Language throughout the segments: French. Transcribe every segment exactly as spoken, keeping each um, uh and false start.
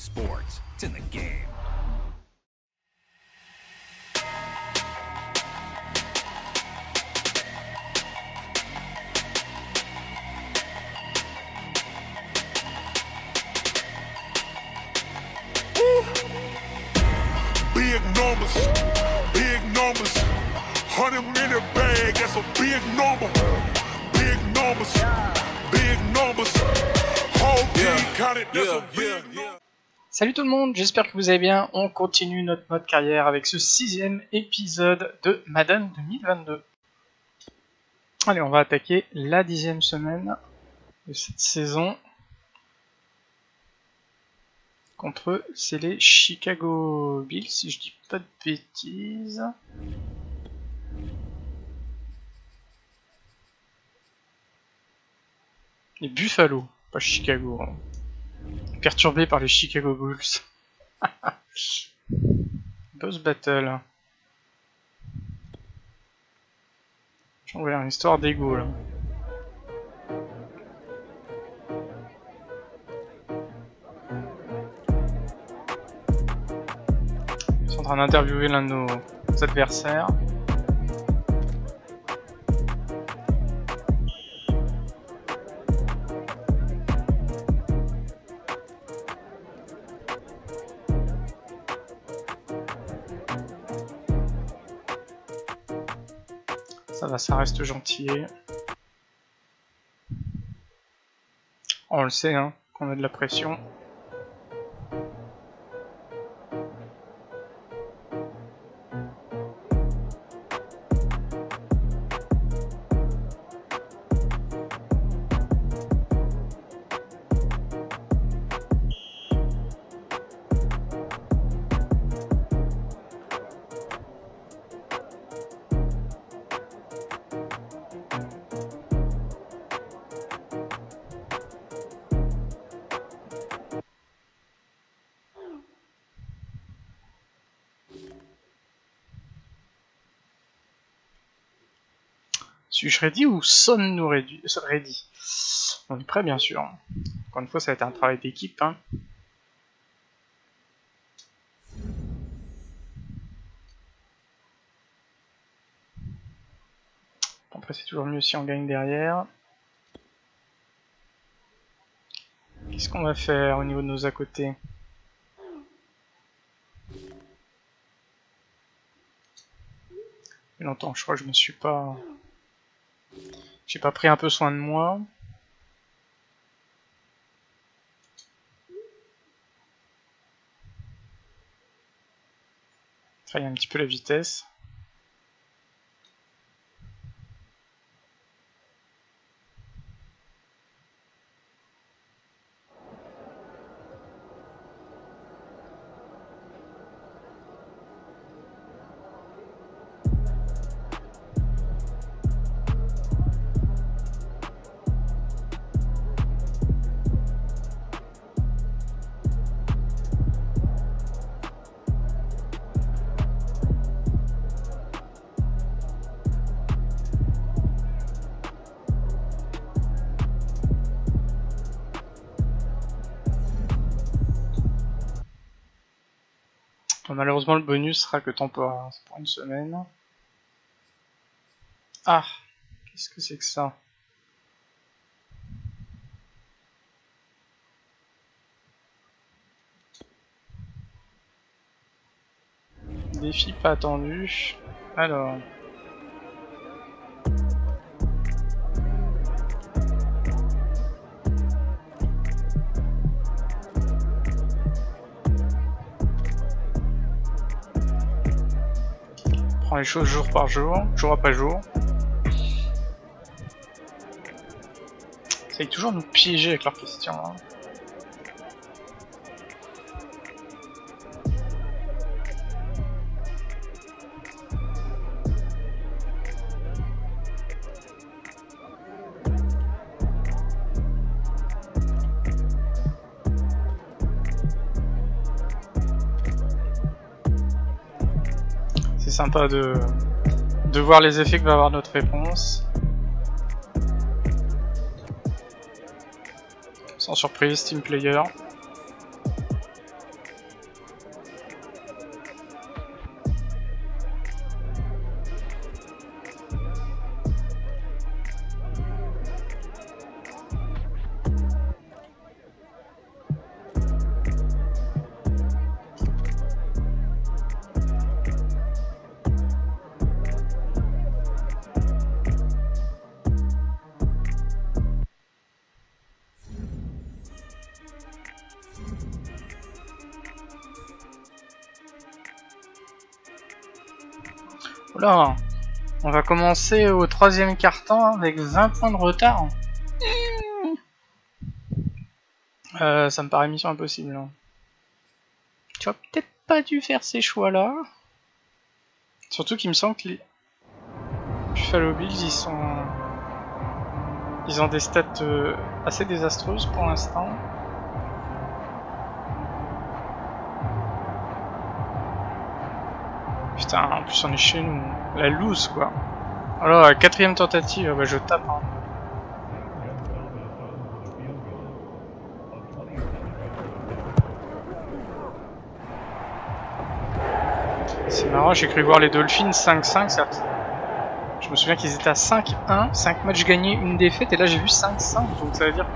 Sports. It's in the game. Woo. Big numbers, big numbers. Hundred in a bag, that's a big number. Big numbers, big numbers. Whole team got it, that's a big number. Salut tout le monde, j'espère que vous allez bien. On continue notre mode carrière avec ce sixième épisode de Madden deux mille vingt-deux. Allez, on va attaquer la dixième semaine de cette saison contre c'est les Chicago Bills, si je dis pas de bêtises. Les Buffalo, pas Chicago. Hein. Perturbé par les Chicago Bulls. Boss battle. J'en vais à une histoire d'égo là. Ils sont en train d'interviewer l'un de nos adversaires. Ça va, ça reste gentil. On le sait, hein, qu'on a de la pression. Suis-je ready ou sommes-nous ready? On est prêt, bien sûr. Encore une fois, ça va être un travail d'équipe. Hein. Après, c'est toujours mieux si on gagne derrière. Qu'est-ce qu'on va faire au niveau de nos à côté? Il y a longtemps, je crois que je me suis pas... J'ai pas pris un peu soin de moi. Travailler un petit peu la vitesse. Malheureusement, le bonus sera que temporaire, c'est pour une semaine. Ah, qu'est-ce que c'est que ça? Défi pas attendu. Alors... les choses jour par jour, jour après jour. Ça est toujours nous piéger avec leurs questions. Hein. Sympa de, de voir les effets que va avoir notre réponse. Sans surprise, team player. Oula, on va commencer au troisième quart-temps avec vingt points de retard. Euh, ça me paraît mission impossible. Hein. Tu aurais peut-être pas dû faire ces choix-là. Surtout qu'il me semble que les Buffalo Bills, ils sont... Ils ont des stats euh, assez désastreuses pour l'instant. Putain, en plus on est chez nous. La loose quoi. Alors, la quatrième tentative, bah, je tape. Hein. C'est marrant, j'ai cru voir les Dolphins cinq cinq, certes. Je me souviens qu'ils étaient à cinq un, cinq matchs gagnés, une défaite, et là j'ai vu cinq cinq, donc ça veut dire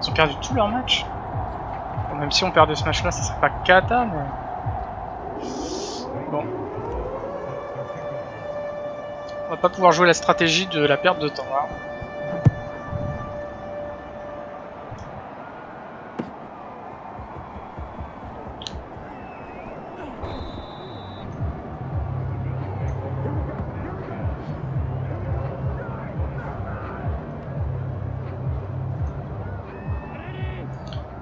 qu'ils ont perdu tous leurs matchs. Bon, même si on perdait ce match-là, ça serait pas cata, mais... Bon. On va pas pouvoir jouer la stratégie de la perte de temps, là.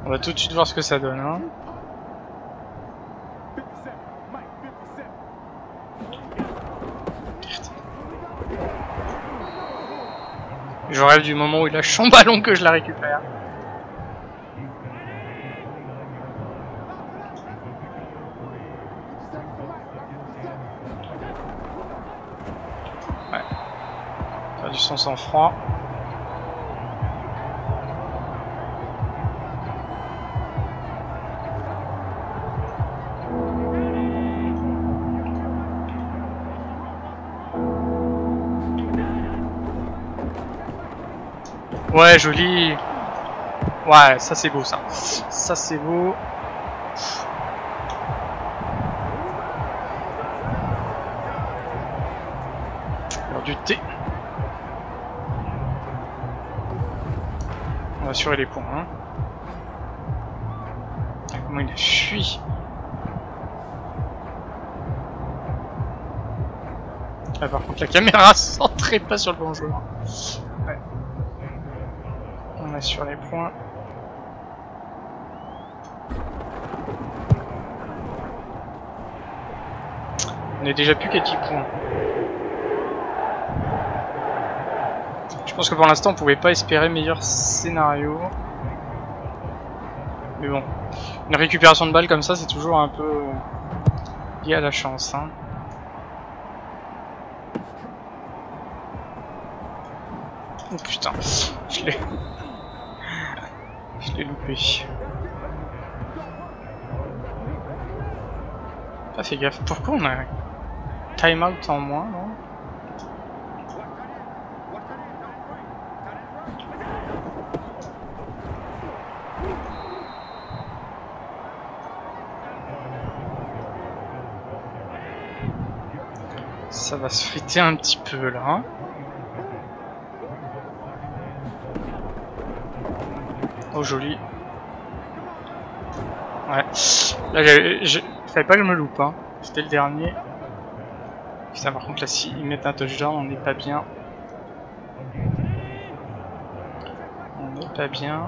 On va tout de suite voir ce que ça donne. Hein. Je rêve du moment où il lâche son ballon que je la récupère. Ouais. Faire du son sans froid. Ouais, joli. Ouais, ça c'est beau, ça. Ça c'est beau. Alors, du thé. On va assurer les points. Hein. Comment il a fui. Ah, par contre, la caméra centrait pas sur le bon joueur. Ouais. Sur les points. On n'est déjà plus qu'à dix points. Je pense que pour l'instant on pouvait pas espérer meilleur scénario. Mais bon, une récupération de balles comme ça c'est toujours un peu lié à la chance. Hein. Oh putain, je l'ai... Je l'ai loupé. Pas fait gaffe. Pourquoi on a un timeout en moins, non? Ça va se friter un petit peu là. Hein. Oh joli. Ouais. Là je savais pas que je me loupe hein. C'était le dernier. Putain par contre là si ils mettent un touchdown on n'est pas bien. On n'est pas bien.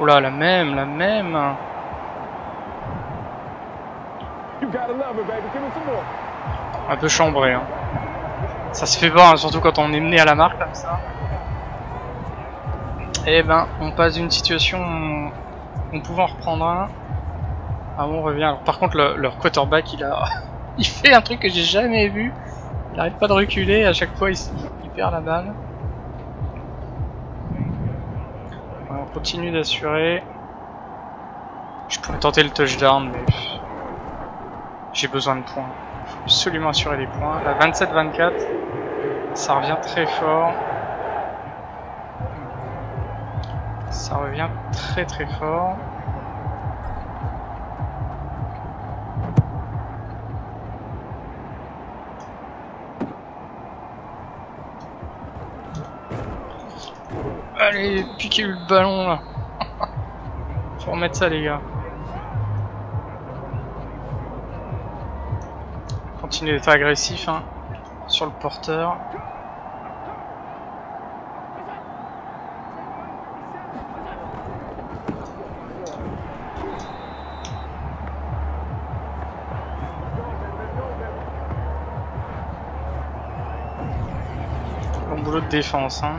Oh là la même, la même. Un peu chambré, hein. Ça se fait pas, hein, surtout quand on est mené à la marque comme ça. Et ben, on passe d'une situation où on pouvait en reprendre un. Ah bon, on revient. Alors, par contre, le, leur quarterback, il a, il fait un truc que j'ai jamais vu. Il n'arrête pas de reculer. À chaque fois, il, il perd la balle. Alors, on continue d'assurer. Je pourrais tenter le touchdown, mais. J'ai besoin de points. Faut absolument assurer les points. La vingt-sept vingt-quatre, ça revient très fort. Ça revient très très fort. Allez, piquez le ballon là. Faut remettre ça les gars. Continuez d'être agressif hein, sur le porteur. Bon boulot de défense hein.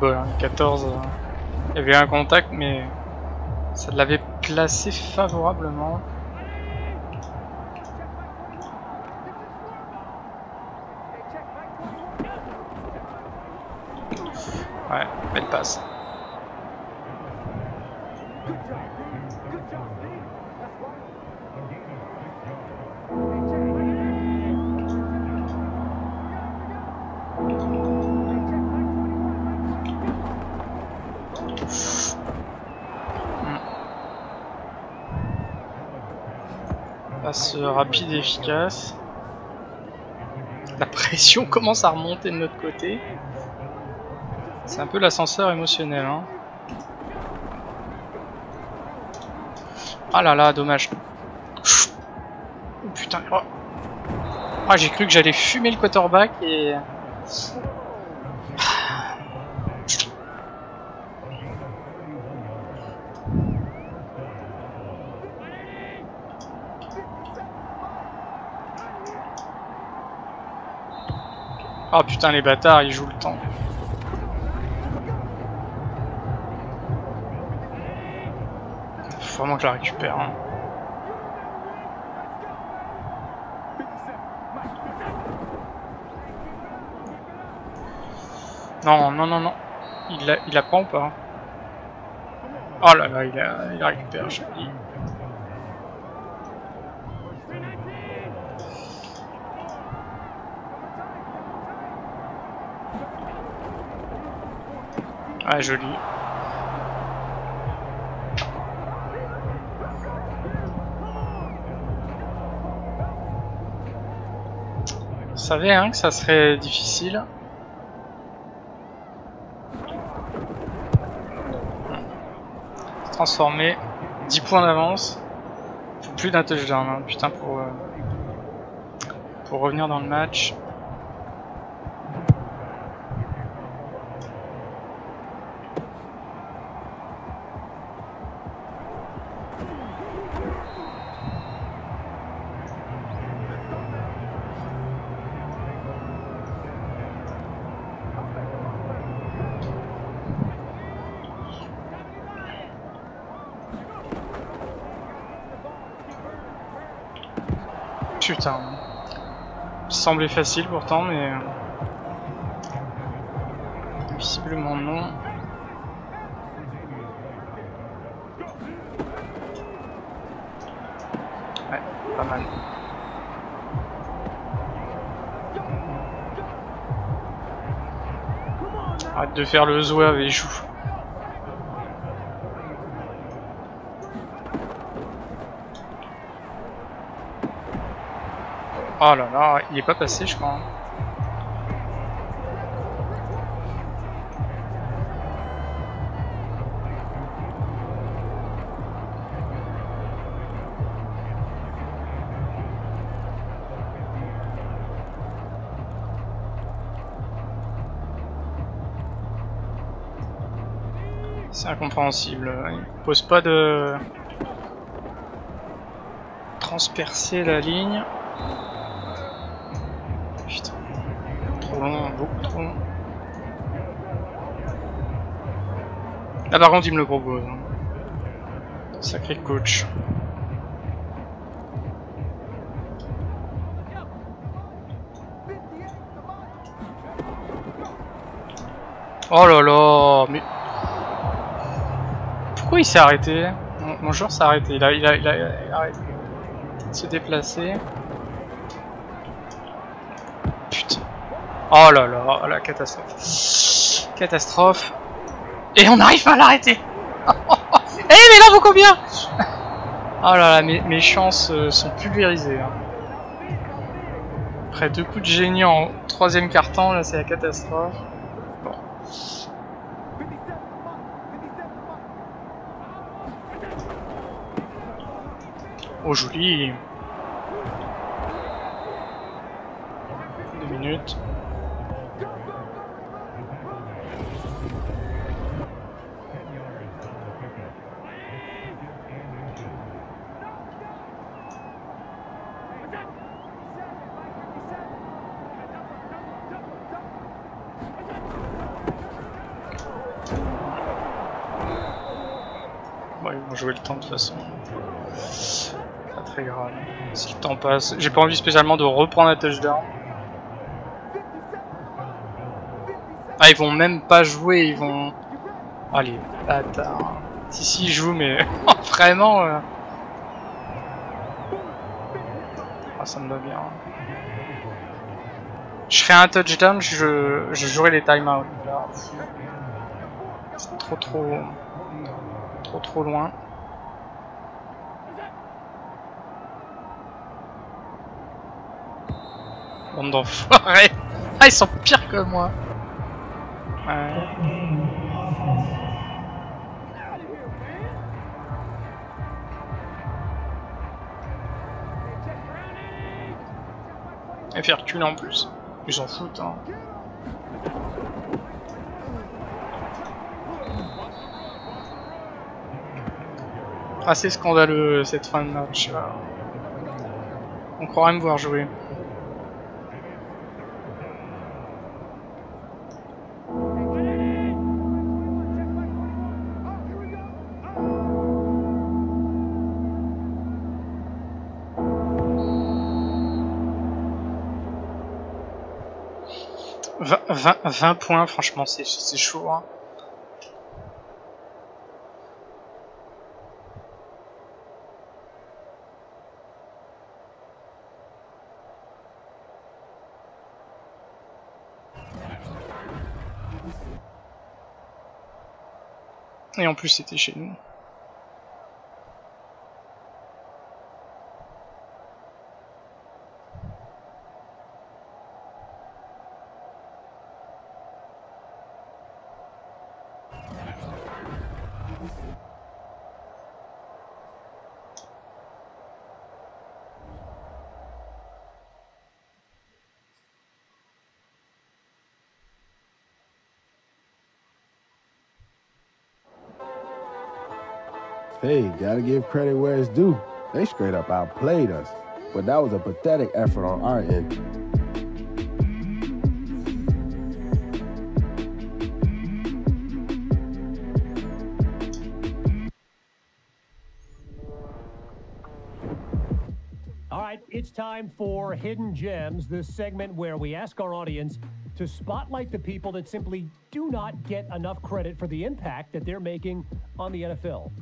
Bon, quatorze, il y avait un contact mais ça l'avait placé favorablement. Ouais, belle passe. Passe rapide et efficace. La pression commence à remonter de notre côté. C'est un peu l'ascenseur émotionnel. Hein. Ah là là, dommage. Oh putain. Oh. Ah, j'ai cru que j'allais fumer le quarterback et... Ah oh putain les bâtards, ils jouent le temps. Faut vraiment que je la récupère. Hein. Non, non, non, non. Il la, il la prend ou pas? Oh là là, il la il récupère, je dis. Ah joli. Vous savez hein, que ça serait difficile. Transformer. dix points d'avance. Faut plus d'un touchdown hein, putain pour, euh, pour revenir dans le match. Putain, semblait facile pourtant, mais visiblement non. Ouais, pas mal. Arrête de faire le zouave et joue. Oh là là, il est pas passé je crois. C'est incompréhensible, il pose pas de transpercer la ligne. Ah par contre il me le propose. Sacré coach. Oh là là, mais pourquoi il s'est arrêté? Mon, mon joueur s'est arrêté. Il a, il a, il a, il a arrêté de se déplacer. Putain. Oh là là, la catastrophe. Catastrophe. Et on arrive pas à l'arrêter. Eh hey, mais là vaut combien? Oh là là, mes, mes chances sont pulvérisées. Hein. Après deux coups de génie en troisième quart-temps, là c'est la catastrophe. Bon. Oh joli. Deux minutes. Jouer le temps de toute façon, pas très grave si le temps passe. J'ai pas envie spécialement de reprendre la touchdown. Ah, ils vont même pas jouer, ils vont. Allez, bâtard. Si, si, ils jouent, mais vraiment. Euh... Ah, ça me va bien. Je ferai un touchdown, je, je jouerai les timeouts. C'est trop, trop. Trop, trop loin. Bande d'enfoirés. Ah, ils sont pires que moi. Ouais. Et faire cul en plus. Ils s'en foutent, hein. Assez scandaleux cette fin de match. On croirait me voir jouer. vingt, vingt, vingt points, franchement, c'est chaud, hein. Et en plus c'était chez nous. Hey, gotta give credit where it's due. They straight up outplayed us, but that was a pathetic effort on our end. All right, it's time for Hidden Gems, this segment where we ask our audience to spotlight the people that simply do not get enough credit for the impact that they're making on the N F L.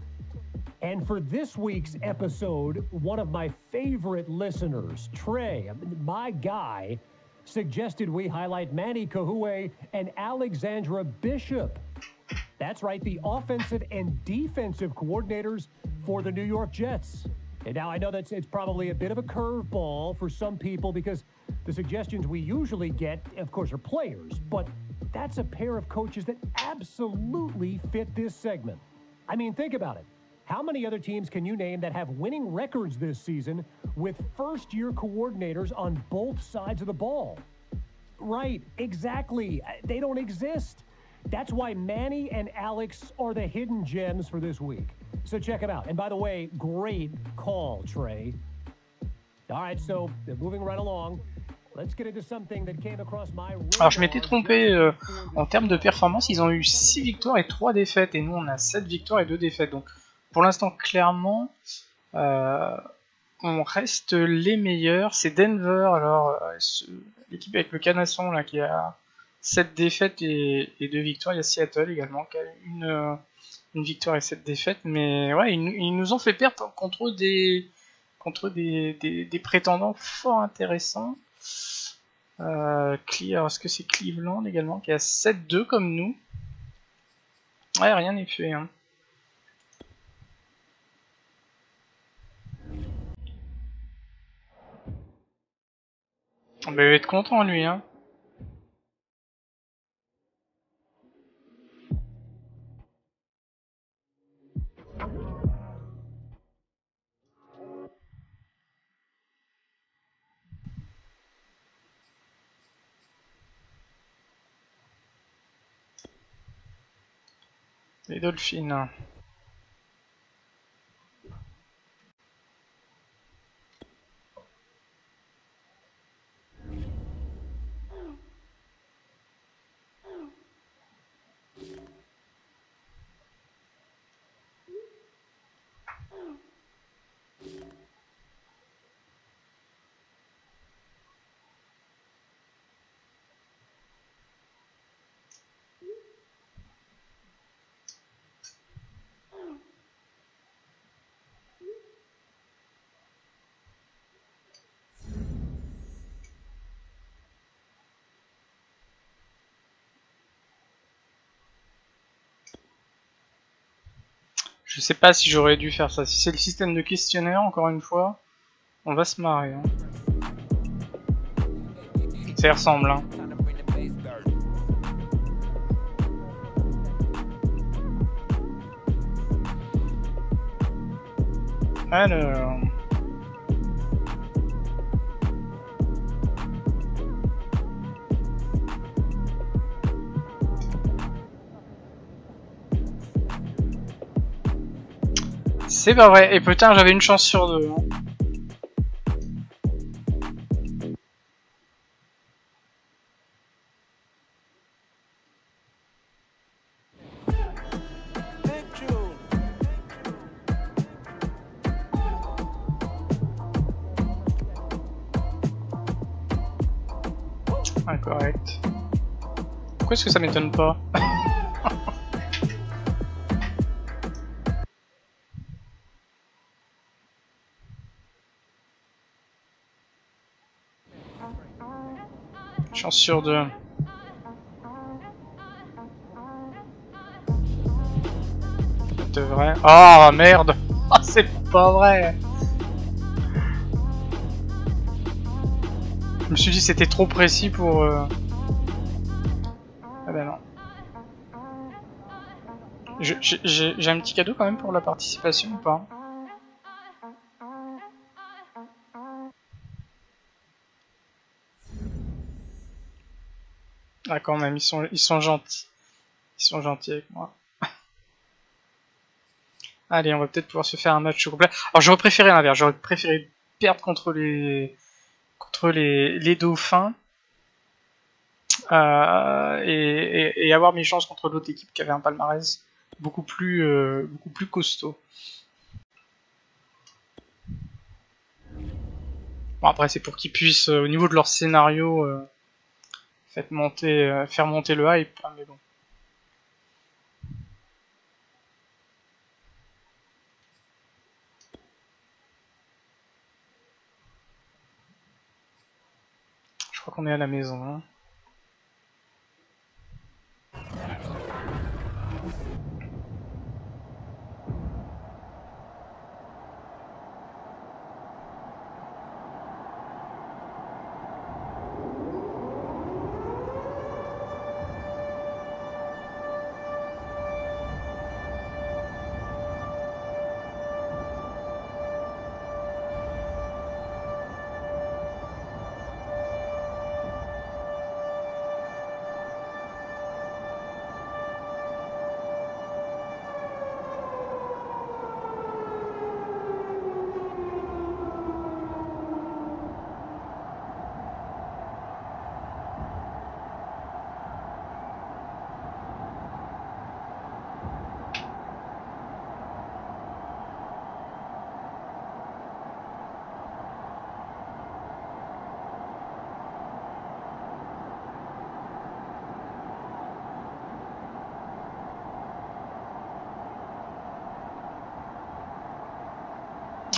And for this week's episode, one of my favorite listeners, Trey, my guy, suggested we highlight Manny Kahue and Alexandra Bishop. That's right, the offensive and defensive coordinators for the New York Jets. And now I know that it's probably a bit of a curveball for some people because the suggestions we usually get, of course, are players, but that's a pair of coaches that absolutely fit this segment. I mean, think about it. How many other teams can you name that have winning records this season with first-year coordinators on both sides of the ball? Right, exactly. They don't exist. That's why Manny and Alex are the hidden gems for this week. So check them out. And by the way, great call, Trey. All right, so moving right along. Alors je m'étais trompé euh, en termes de performance, ils ont eu six victoires et trois défaites et nous on a sept victoires et deux défaites. Donc pour l'instant clairement euh, on reste les meilleurs. C'est Denver, alors euh, ce, l'équipe avec le canasson là qui a sept défaites et, et deux victoires. Il y a Seattle également qui a une, euh, une victoire et sept défaites, mais ouais ils, ils nous ont fait perdre contre des contre des, des, des prétendants fort intéressants. Euh, alors est-ce que c'est Cleveland également qui a sept deux comme nous? Ouais, rien n'est fait, hein. Mais il va être content lui hein. Les Dolphins. Je sais pas si j'aurais dû faire ça. Si c'est le système de questionnaire, encore une fois, on va se marrer. Hein. Ça y ressemble. Hein. Alors. C'est pas vrai, et putain j'avais une chance sur deux. Incorrect. Pourquoi est-ce que ça m'étonne pas? Chance sur deux. De vrai. Ah oh, merde. Ah oh, c'est pas vrai. Je me suis dit c'était trop précis pour. Euh... Ah ben non. J'ai un petit cadeau quand même pour la participation ou pas? Ah quand même, ils sont, ils sont gentils. Ils sont gentils avec moi. Allez, on va peut-être pouvoir se faire un match complet. Alors j'aurais préféré l'inverse, j'aurais préféré perdre contre les contre les, les dauphins euh, et, et, et avoir mes chances contre l'autre équipe qui avait un palmarès beaucoup plus, euh, beaucoup plus costaud. Bon après c'est pour qu'ils puissent, euh, au niveau de leur scénario... Euh, Faites monter, euh, faire monter le hype, hein, mais bon. Je crois qu'on est à la maison. Hein.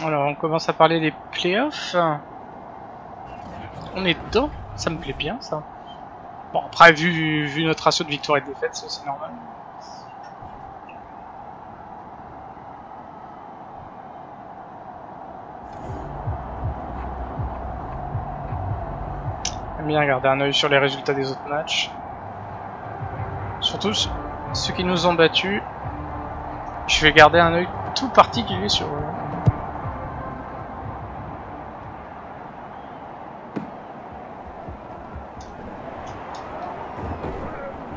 Alors on commence à parler des playoffs. On est dedans, ça me plaît bien ça. Bon après vu, vu notre ratio de victoire et de défaite c'est aussi normal. bien garder un œil sur les résultats des autres matchs. Surtout ceux qui nous ont battus. Je vais garder un œil tout particulier sur eux.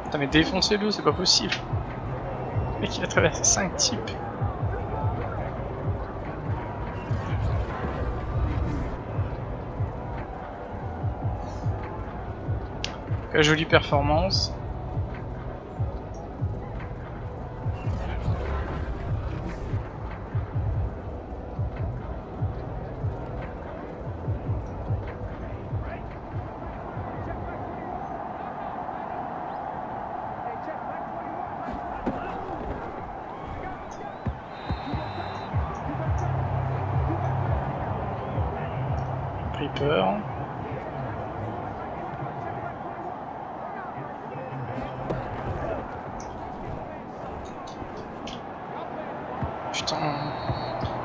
Putain mais défoncez-le, c'est pas possible. Le mec il a traversé cinq types. Quelle jolie performance.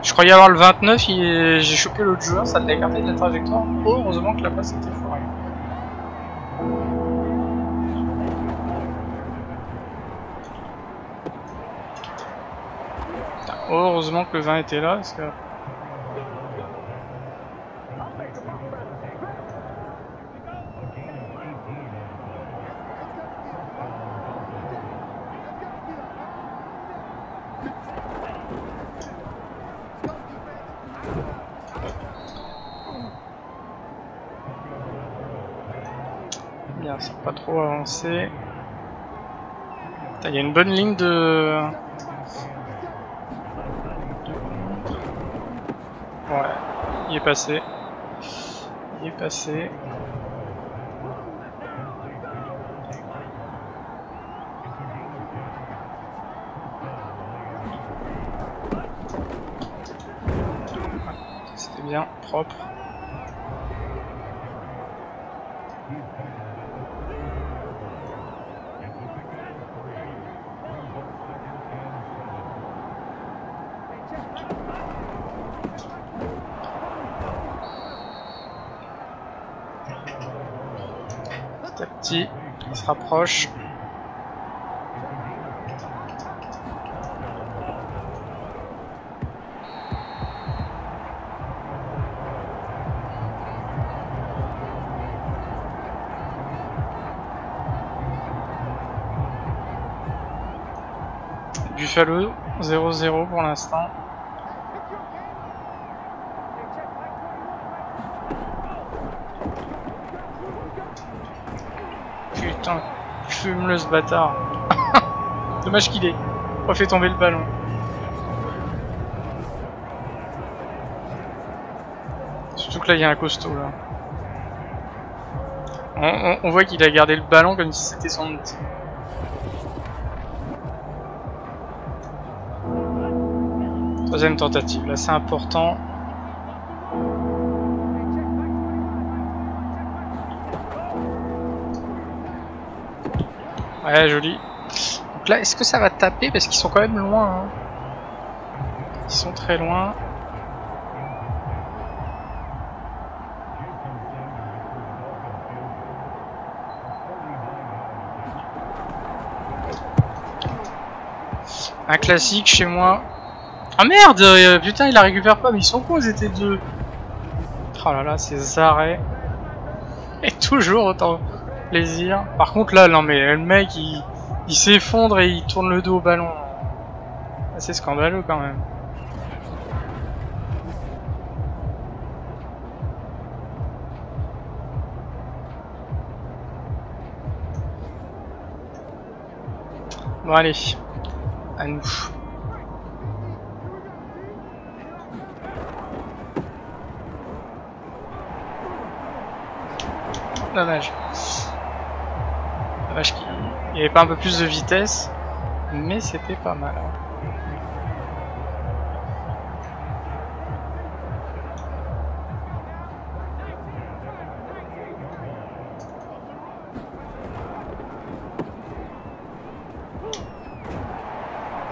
Je croyais avoir le vingt-neuf, est... j'ai chopé l'autre joueur, ça l'a écarté de la trajectoire. Oh, heureusement que la passe était foirée. Oh, heureusement que le vingt était là, parce que... pas trop avancé. Il y a une bonne ligne de... Ouais, il est passé. Il est passé. C'était bien propre. On se rapproche. Buffalo zéro zéro pour l'instant. Putain, fume-le ce bâtard. Dommage qu'il ait pas fait tomber le ballon. Surtout que là, il y a un costaud là. On, on, on voit qu'il a gardé le ballon comme si c'était son outil. Troisième tentative, là c'est important. Ouais, joli. Donc là, est-ce que ça va taper? Parce qu'ils sont quand même loin. Hein. Ils sont très loin. Un classique chez moi. Ah merde euh, putain, il la récupère pas. Mais ils sont cons, ils étaient deux. Oh là là, ces arrêts. Et toujours autant... plaisir. Par contre là, non mais le mec il, il s'effondre et il tourne le dos au ballon. C'est scandaleux quand même. Bon allez, à nous. Dommage. Il n'y avait pas un peu plus de vitesse, mais c'était pas mal.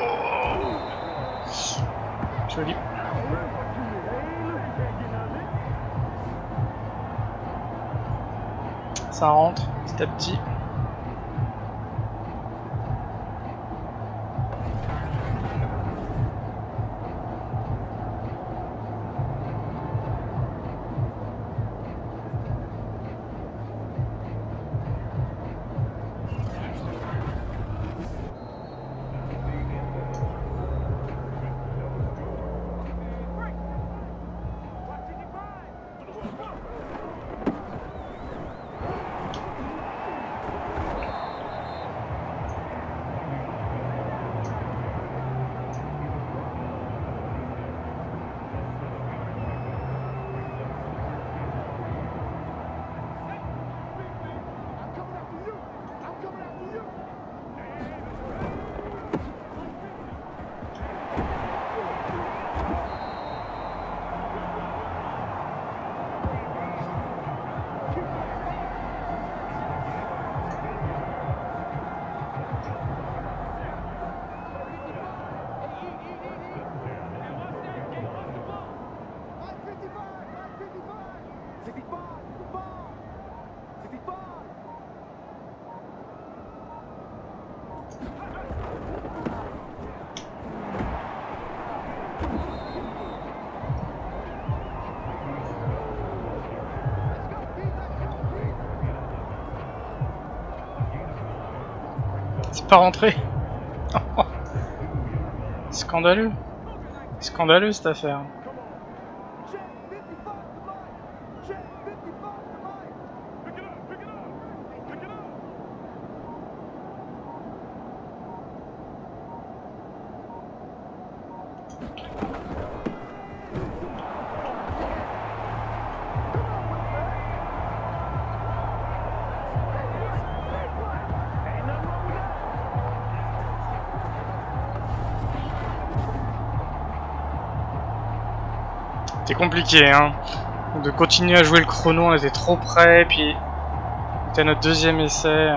Oh. Joli. Ça rentre petit à petit. Pas rentré. Scandaleux. Scandaleux cette affaire. Compliqué hein, de continuer à jouer le chrono, on était trop près, puis c'était notre deuxième essai,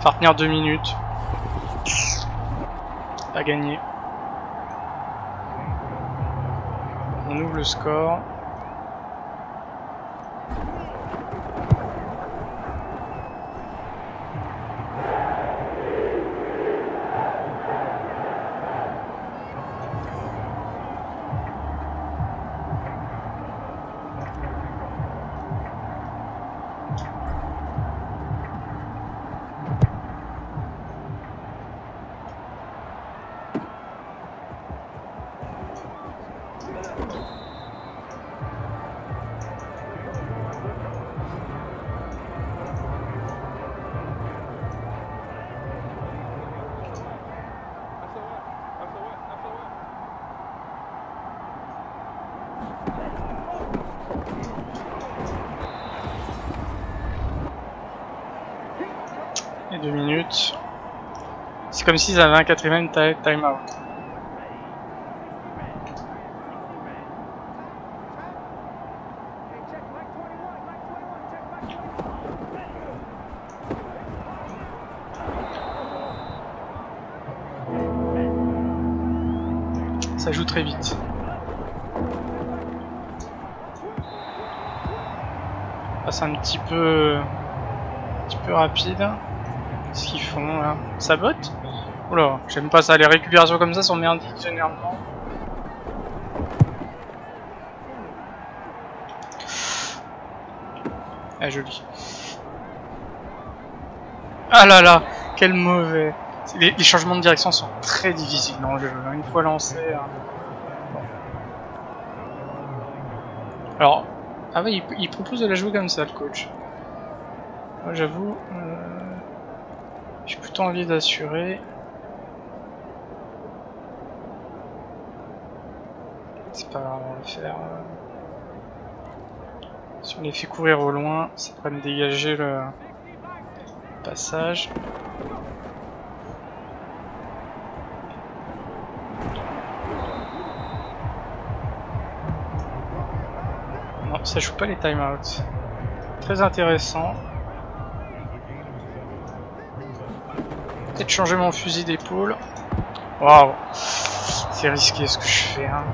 faire tenir deux minutes, pas gagné. On ouvre le score. Deux minutes. C'est comme s'ils avaient un quatrième time out. Ça joue très vite. On passe un petit peu, un petit peu rapide. Ce qu'ils font là, ça botte. Oula, j'aime pas ça, les récupérations comme ça sont merdiques généralement. Ah joli. Ah là là, quel mauvais. Les, les changements de direction sont très difficiles dans le jeu, une fois lancé. Hein. Bon. Alors, ah ouais, il, il propose de la jouer comme ça le coach. Moi j'avoue. Euh... J'ai plutôt envie d'assurer. C'est pas grave, on va le faire. Si on les fait courir au loin, ça va me dégager le passage. Non, ça joue pas les timeouts. Très intéressant. Peut-être changer mon fusil d'épaule. Waouh, c'est risqué ce que je fais. Hein.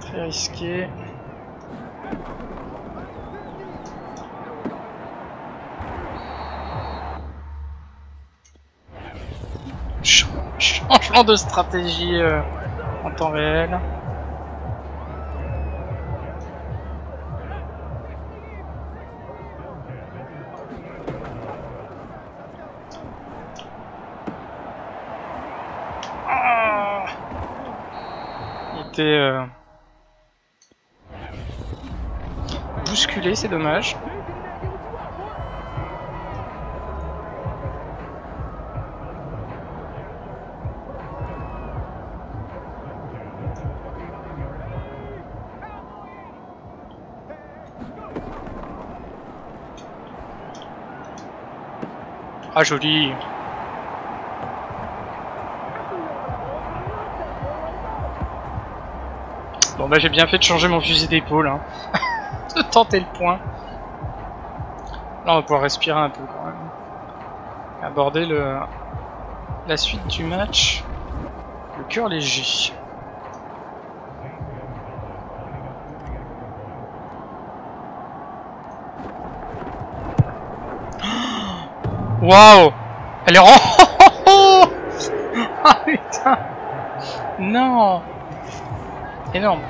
Très risqué. Changement de stratégie euh, en temps réel. Ah, il était euh, bousculé, c'est dommage. Ah, joli. Bon bah j'ai bien fait de changer mon fusil d'épaule, hein. De tenter le point. Là on va pouvoir respirer un peu quand même. Aborder le la suite du match. Le cœur léger. Waouh, elle est oh ah putain. Non. Énorme.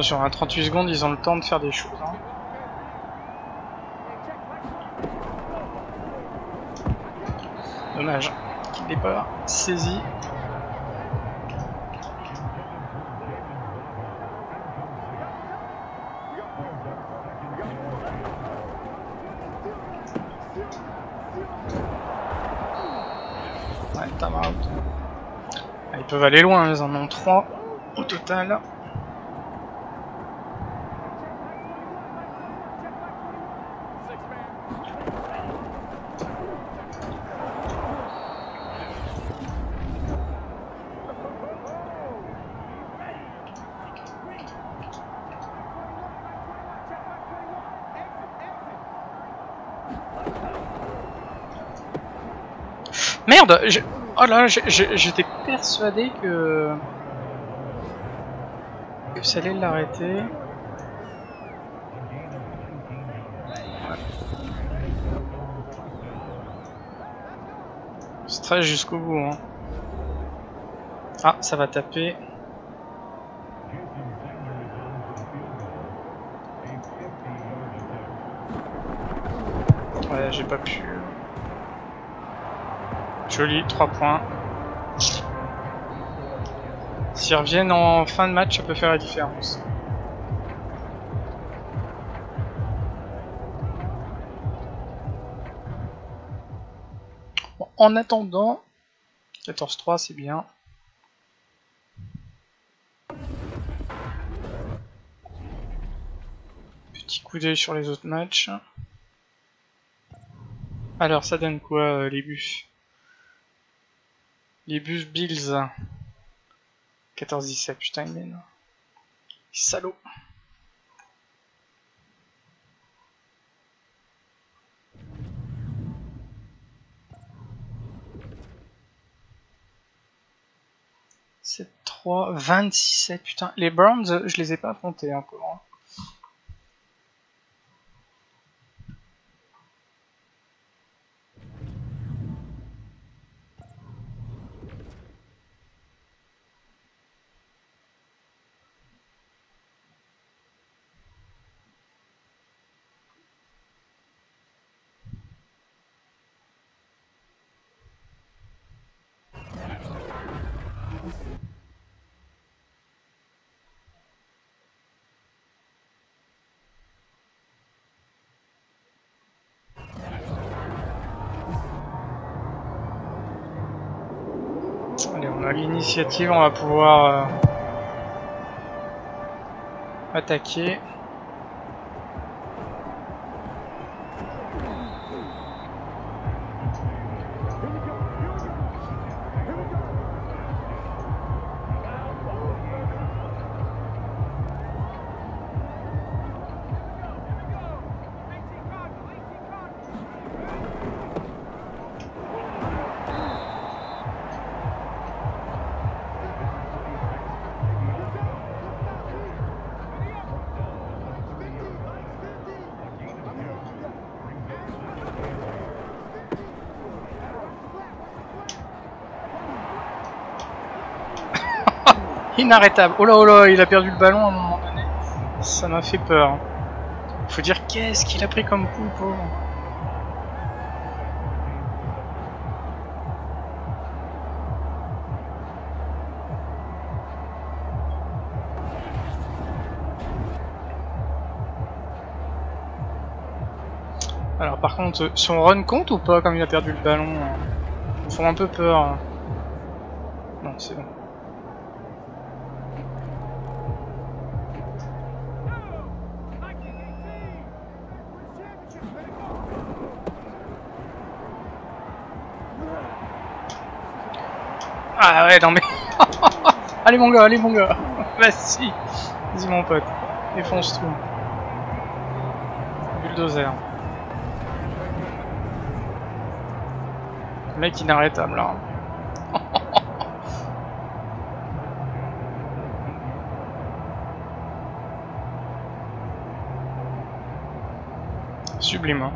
Sur un trente-huit secondes, ils ont le temps de faire des choses. Hein. Dommage qu'il n'est pas saisi. Ouais, time out. Ils peuvent aller loin, ils en ont trois au total. Merde, je... Oh là, j'étais persuadé que... que ça allait l'arrêter. Stress jusqu'au bout. Hein. Ah, ça va taper. Ouais, j'ai pas pu... Joli, trois points. S'ils reviennent en fin de match, ça peut faire la différence. Bon, en attendant, quatorze trois, c'est bien. Petit coup d'œil sur les autres matchs. Alors, ça donne quoi euh, les buffs? Les Buffalo Bills quatorze dix-sept, putain il est là. Salaud. sept trois, vingt-six sept, putain. Les Browns, je les ai pas affrontés encore. Hein. L'initiative, on va pouvoir euh, attaquer. Inarrêtable. Oh là oh là, il a perdu le ballon à un moment donné. Ça m'a fait peur. Faut dire qu'est-ce qu'il a pris comme coup, pauvre. Alors par contre, son run compte ou pas comme il a perdu le ballon? Ils font un peu peur. Non, c'est bon. Ah ouais, non mais... allez mon gars, allez mon gars. Vas-y, vas-y mon pote. Défonce tout. Bulldozer. Le mec inarrêtable là. Sublime. Hein.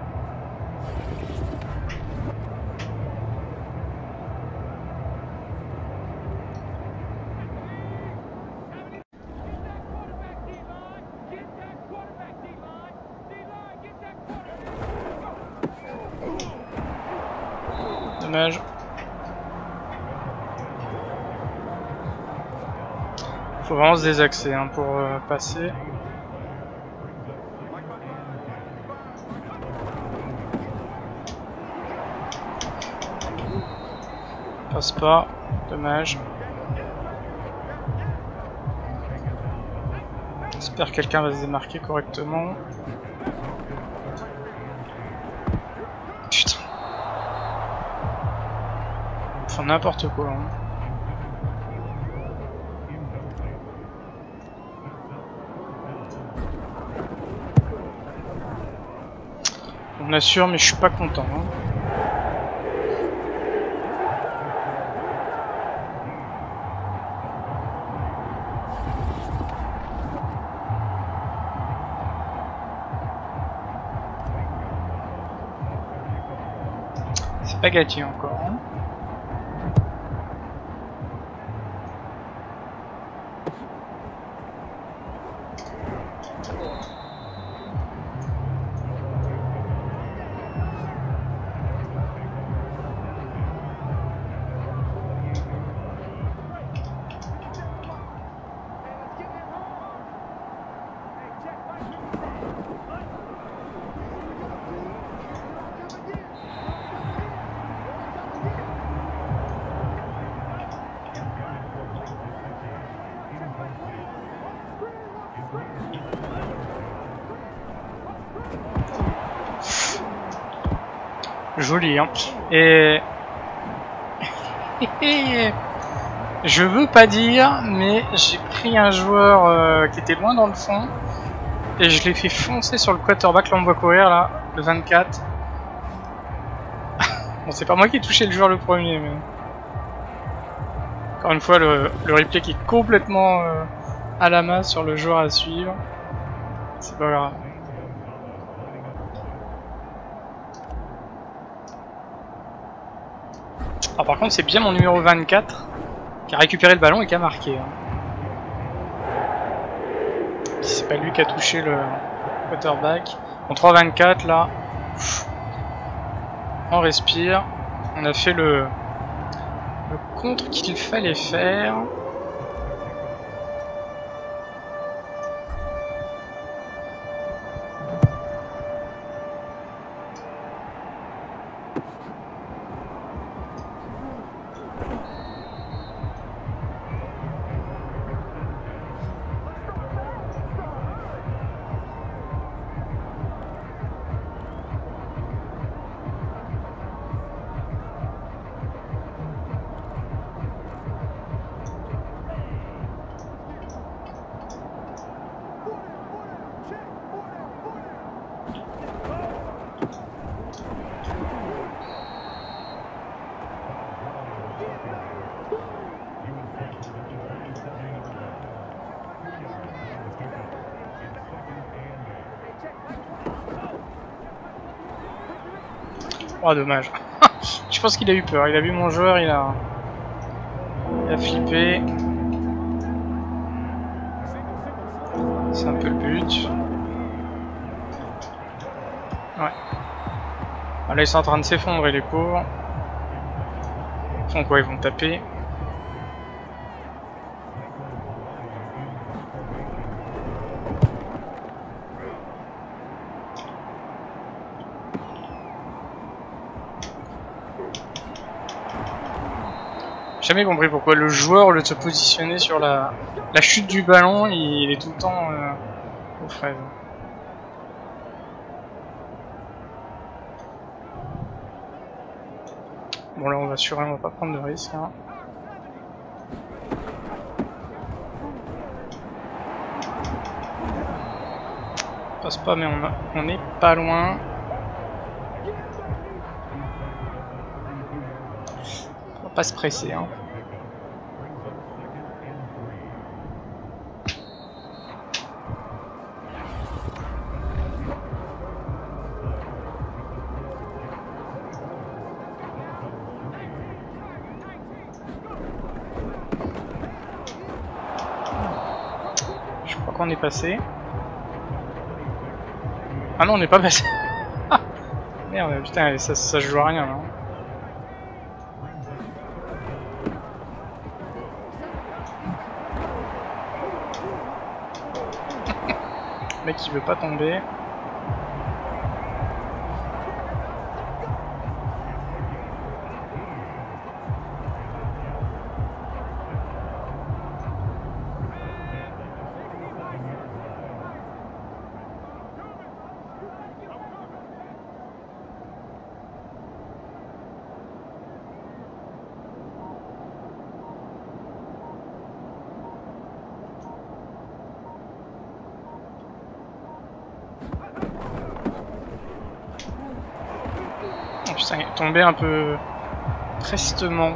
Faut vraiment se désaxer hein, pour euh, passer. Passe pas, dommage. J'espère que quelqu'un va se démarquer correctement. Putain. Enfin n'importe quoi. Hein. On assure, mais je suis pas content. Hein. C'est pas gâté encore. Hein. Joli hein. Et je veux pas dire, mais j'ai pris un joueur euh, qui était loin dans le fond et je l'ai fait foncer sur le quarterback. Là on me voit courir là, le vingt-quatre. Bon c'est pas moi qui ai touché le joueur le premier, mais encore une fois le, le replay qui est complètement euh, à la main sur le joueur à suivre. C'est pas grave. Alors par contre c'est bien mon numéro vingt-quatre qui a récupéré le ballon et qui a marqué. C'est pas lui qui a touché le quarterback. En trois vingt-quatre là, on respire. On a fait le, le contre qu'il fallait faire. Oh dommage. Je pense qu'il a eu peur, il a vu mon joueur, il a, il a flippé. C'est un peu le but. Ouais. Là, ils sont en train de s'effondrer, les pauvres. Ils font quoi? Ils vont taper. J'ai jamais compris pourquoi le joueur, au lieu de se positionner sur la, la chute du ballon, il, il est tout le temps euh, aux fraises. Bon, là on va sûrement pas prendre de risque. Hein. On passe pas, mais on, a, on est pas loin. Pas se presser, hein. Je crois qu'on est passé. Ah non, on n'est pas passé. Merde, putain, ça, ça joue à rien là. Le mec il veut pas tomber. Putain, il est tombé un peu prestement.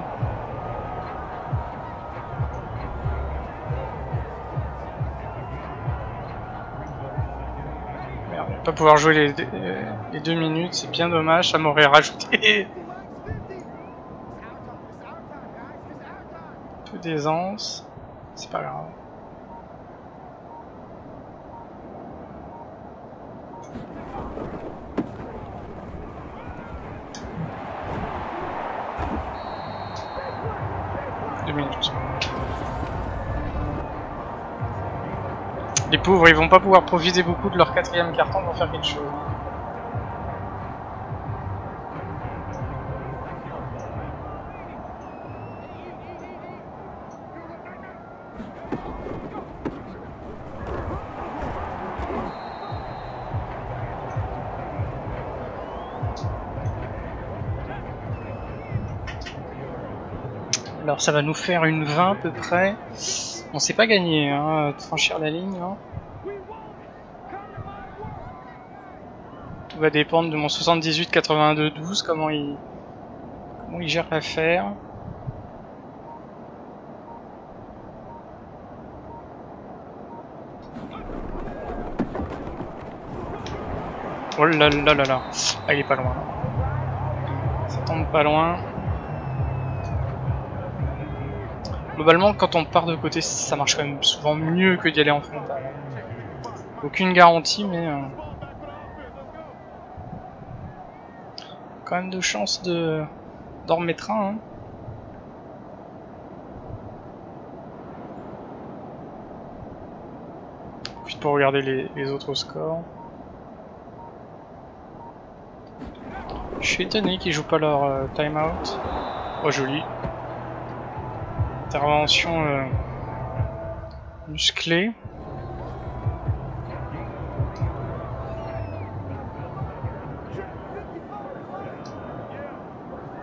Merde, on va pas pouvoir jouer les deux, les deux minutes, c'est bien dommage, ça m'aurait rajouté un peu d'aisance. C'est pas grave. Minutes. Les pauvres, ils vont pas pouvoir profiter beaucoup de leur quatrième carton pour faire quelque chose. Alors ça va nous faire une vingt à peu près. On sait pas gagner, hein, de franchir la ligne. Hein. Tout va dépendre de mon soixante-dix-huit quatre-vingt-deux douze, comment il, comment il gère l'affaire. Oh là là là là, ah, il est pas loin. Ça tombe pas loin. Globalement, quand on part de côté, ça marche quand même souvent mieux que d'y aller en frontal. Aucune garantie, mais euh... quand même de chance de d'en remettre un. Hein. Juste pour regarder les, les autres scores. Je suis étonné qu'ils jouent pas leur euh, timeout. Oh joli. Intervention euh, musclée.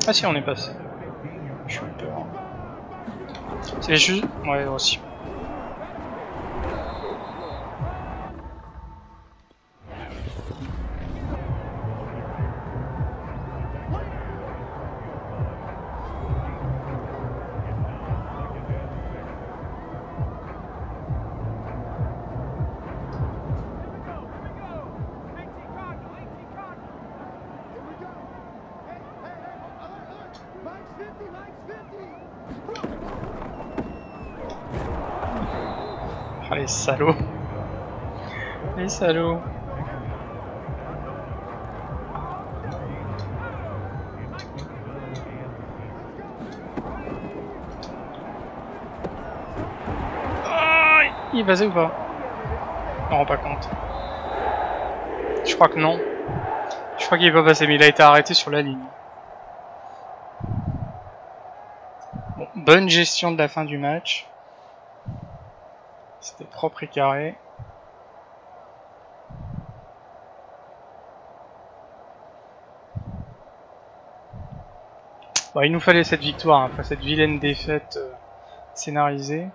Ah si, on est passé. Je suis peur. C'est juste... Ouais, aussi. Ah les salauds. Les salauds. Ah, il est basé ou pas? Je me rends pas compte. Je crois que non. Je crois qu'il est pas passé, mais il a été arrêté sur la ligne. Bon, bonne gestion de la fin du match. C'était propre et carré. Bon, il nous fallait cette victoire, hein, pas cette vilaine défaite euh, scénarisée.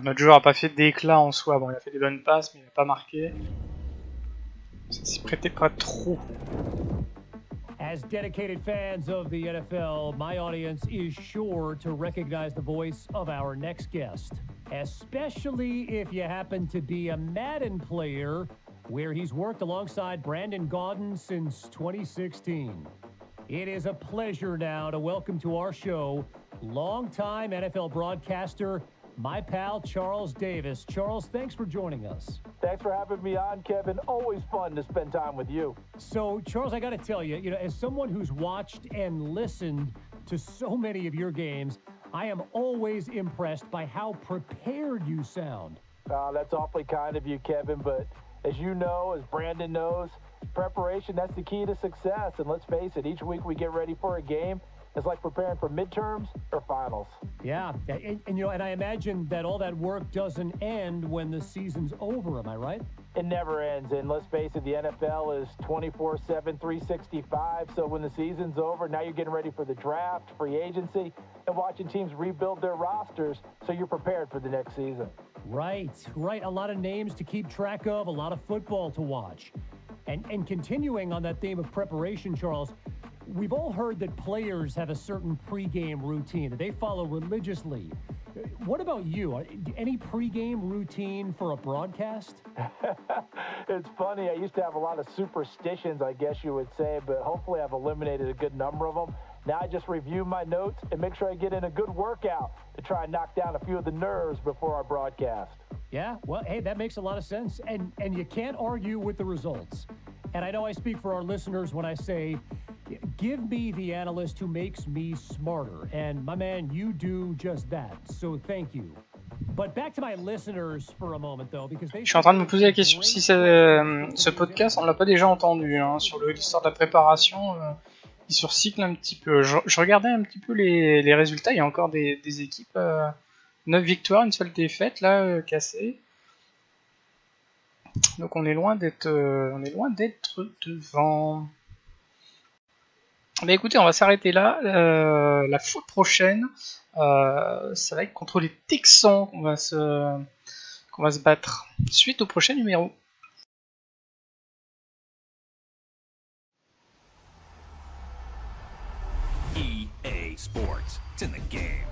Notre joueur n'a pas fait d'éclat en soi. Bon, il a fait des bonnes passes, mais il n'a pas marqué. Ça s'y prêtait pas trop. As dedicated fans of the N F L, my audience is sure to recognize the voice of our next guest, especially if you happen to be a Madden player, where he's worked alongside Brandon Gauden since twenty sixteen. It is a pleasure now to welcome to our show longtime N F L broadcaster. My pal Charles Davis. Charles, thanks for joining us. Thanks for having me on, Kevin. Always fun to spend time with you. So, Charles, I got to tell you, you know, as someone who's watched and listened to so many of your games, I am always impressed by how prepared you sound. Uh, that's awfully kind of you, Kevin, but as you know, as Brandon knows, preparation, that's the key to success. And let's face it, each week we get ready for a game. It's like preparing for midterms or finals. Yeah, and, and you know, and I imagine that all that work doesn't end when the season's over, am I right? It never ends, and let's face it, the N F L is twenty-four seven, three sixty-five, so when the season's over, now you're getting ready for the draft, free agency, and watching teams rebuild their rosters, so you're prepared for the next season. Right, right, a lot of names to keep track of, a lot of football to watch. And, and continuing on that theme of preparation, Charles, we've all heard that players have a certain pregame routine that they follow religiously. What about you? Any pregame routine for a broadcast? It's funny. I used to have a lot of superstitions, I guess you would say, but hopefully I've eliminated a good number of them. Now I just review my notes and make sure I get in a good workout to try and knock down a few of the nerves before our broadcast. Yeah, well, hey, that makes a lot of sense, and, and you can't argue with the results. And I know I speak for our listeners when I say, give me the analyst who makes me smarter. And my man, you do just that. So thank you. But back to my listeners for a moment though, because they... Je suis en train de me poser la question si euh, ce podcast, on l'a pas déjà entendu, hein, sur l'histoire de la préparation. Euh, il surcycle un petit peu. Je, je regardais un petit peu les, les résultats. Il y a encore des, des équipes. Euh, neuf victoires, une seule défaite, là, euh, cassée. Donc on est loin d'être euh, on est loin d'être devant. Mais écoutez, on va s'arrêter là. Euh, la fois prochaine, euh, ça va être contre les Texans qu'on va se, qu'on va se battre. Suite au prochain numéro. E A Sports, it's in the game.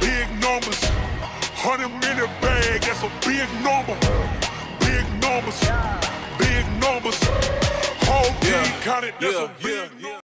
Big numbers, hundred in a bag, that's a big number. Big numbers, big numbers, whole team counted, that's a big number.